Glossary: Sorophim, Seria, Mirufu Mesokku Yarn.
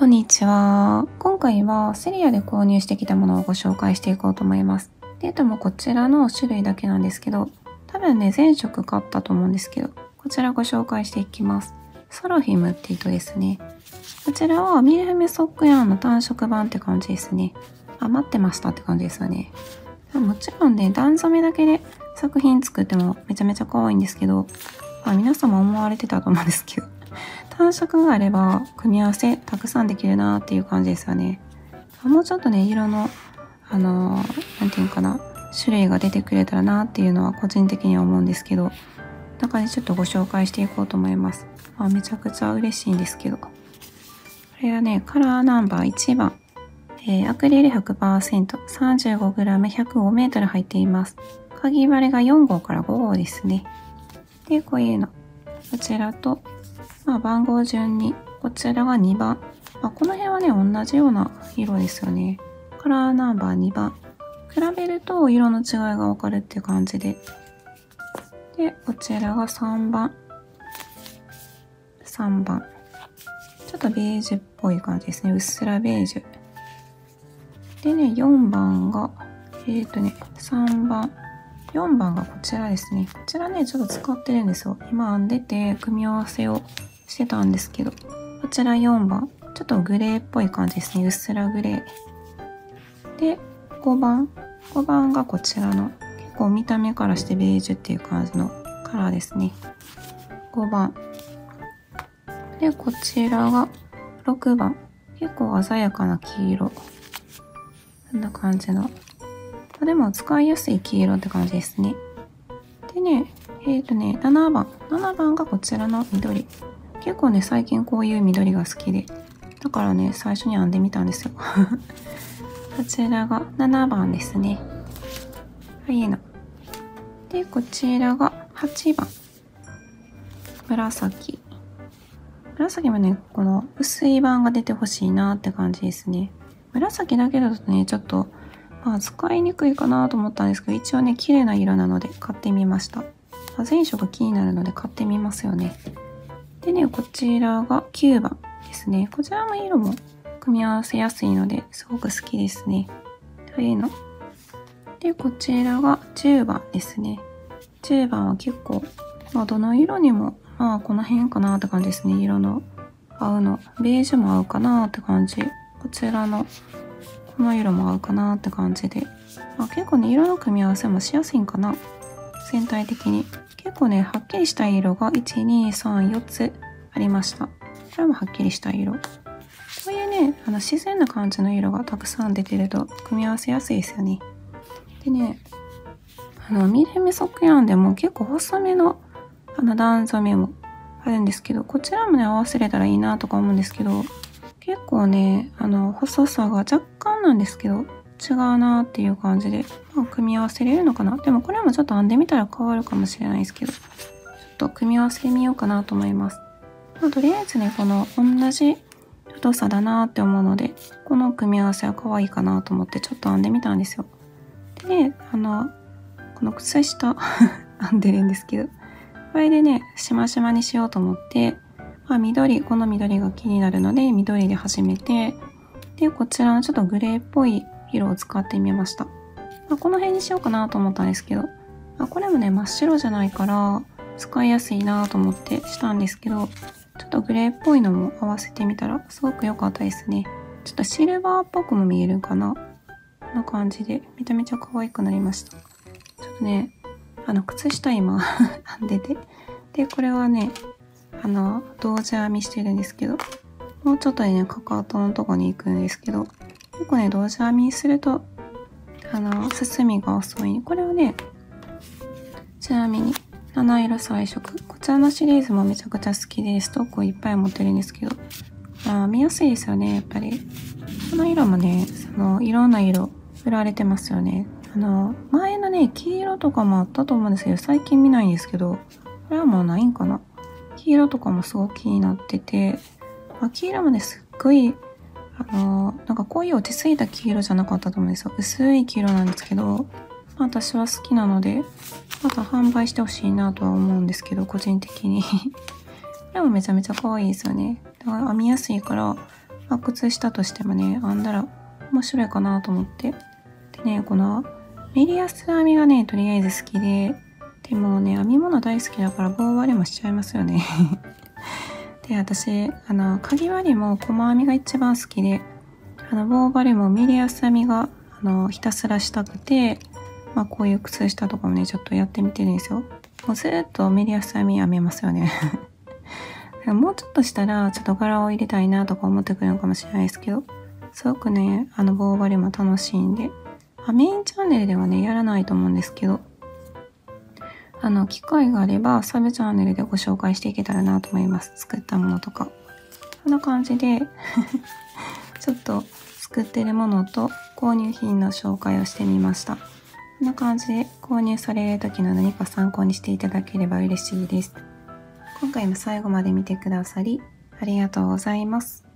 こんにちは。今回はセリアで購入してきたものをご紹介していこうと思います。データもこちらの種類だけなんですけど、多分ね、全色買ったと思うんですけど、こちらご紹介していきます。ソロフィムって糸ですね。こちらはミルフメソックヤーンの単色版って感じですね。余ってましたって感じですよね。もちろんね、段染めだけで作品作ってもめちゃめちゃ可愛いんですけど、皆様思われてたと思うんですけど、単色があれば組み合わせたくさんできるなーっていう感じですよね。もうちょっとね、色の、なんていうかな、種類が出てくれたらなーっていうのは個人的には思うんですけど、中でちょっとご紹介していこうと思います。めちゃくちゃ嬉しいんですけど。これはね、カラーナンバー1番。アクリル 100%、35g、105m 入っています。かぎ針が4号から5号ですね。で、こういうの。こちらと、番号順に、こちらが2番。この辺はね、同じような色ですよね。カラーナンバー2番。比べると色の違いがわかるって感じで。で、こちらが3番。3番。ちょっとベージュっぽい感じですね。うっすらベージュ。でね、4番が、3番。4番がこちらですね。こちらね、ちょっと使ってるんですよ。今編んでて、組み合わせをしてたんですけど。こちら4番。ちょっとグレーっぽい感じですね。うっすらグレー。で、5番。5番がこちらの、結構見た目からしてベージュっていう感じのカラーですね。5番。で、こちらが6番。結構鮮やかな黄色。こんな感じの。でも使いやすい黄色って感じですね。でね、7番。7番がこちらの緑。結構ね、最近こういう緑が好きで。だからね、最初に編んでみたんですよ。こちらが7番ですね。いいな。で、こちらが8番。紫。紫もね、この薄い版が出てほしいなって感じですね。紫だけだとね、ちょっと、使いにくいかなと思ったんですけど、一応ね、綺麗な色なので買ってみました。全色気になるので買ってみますよね。でね、こちらが9番ですね。こちらの色も組み合わせやすいので、すごく好きですね。というの。で、こちらが10番ですね。10番は結構、どの色にも、この辺かなって感じですね。色の合うの。ベージュも合うかなって感じ。こちらのこの色も合うかなって感じで、結構ね、色の組み合わせもしやすいんかな、全体的に。結構ね、はっきりした色が4つありました。これもはっきりした色。こういうね、自然な感じの色がたくさん出てると組み合わせやすいですよね。でね、ミルフメソックヤーンでも結構細めの段染めもあるんですけど、こちらもね、合わせれたらいいなとか思うんですけど、結構ね、細さが若干なんですけど、違うなーっていう感じで、組み合わせれるのかな。でもこれもちょっと編んでみたら変わるかもしれないですけど、ちょっと組み合わせてみようかなと思います。とりあえずね、この同じ太さだなーって思うので、この組み合わせは可愛いかなと思って、ちょっと編んでみたんですよ。でね、この靴下編んでるんですけど、これでね、しましまにしようと思って、緑、この緑が気になるので、緑で始めて、で、こちらのちょっとグレーっぽい色を使ってみました。この辺にしようかなと思ったんですけど、これもね、真っ白じゃないから、使いやすいなと思ってしたんですけど、ちょっとグレーっぽいのも合わせてみたら、すごく良かったですね。ちょっとシルバーっぽくも見えるかな。こんな感じで、めちゃめちゃ可愛くなりました。ちょっとね、靴下今編んでて。で、これはね、同時編みしてるんですけど、もうちょっとでね、かかとのとこに行くんですけど、結構ね、同時編みすると、進みが遅い。これをね、ちなみに、七色彩色。こちらのシリーズもめちゃくちゃ好きで、ストックをいっぱい持ってるんですけど、見やすいですよね、やっぱり。この色もね、いろんな色、売られてますよね。前のね、黄色とかもあったと思うんですけど、最近見ないんですけど、これはもうないんかな。黄色とかもすごく気になってて、黄色もね、すっごい、なんかこういう落ち着いた黄色じゃなかったと思うんですよ。薄い黄色なんですけど、私は好きなので、また販売してほしいなとは思うんですけど、個人的に。でもめちゃめちゃ可愛いですよね。だから編みやすいから、まあ、靴下としてもね編んだら面白いかなと思って、でね、このメリヤス編みがねとりあえず好きで、でもね編み物大好きだから棒割りもしちゃいますよねで、私かぎ針も細編みが一番好きで、棒針もメリヤス編みがひたすらしたくて、まあ、こういう靴下とかもねちょっとやってみてるんですよ。もうずっとメリヤス編み編めますよねもうちょっとしたらちょっと柄を入れたいなとか思ってくるのかもしれないですけど、すごくね棒針も楽しいんで、メインチャンネルではねやらないと思うんですけど、機会があればサブチャンネルでご紹介していけたらなと思います。作ったものとかこんな感じでちょっと作ってるものと購入品の紹介をしてみました。こんな感じで購入される時の何か参考にしていただければ嬉しいです。今回も最後まで見てくださりありがとうございます。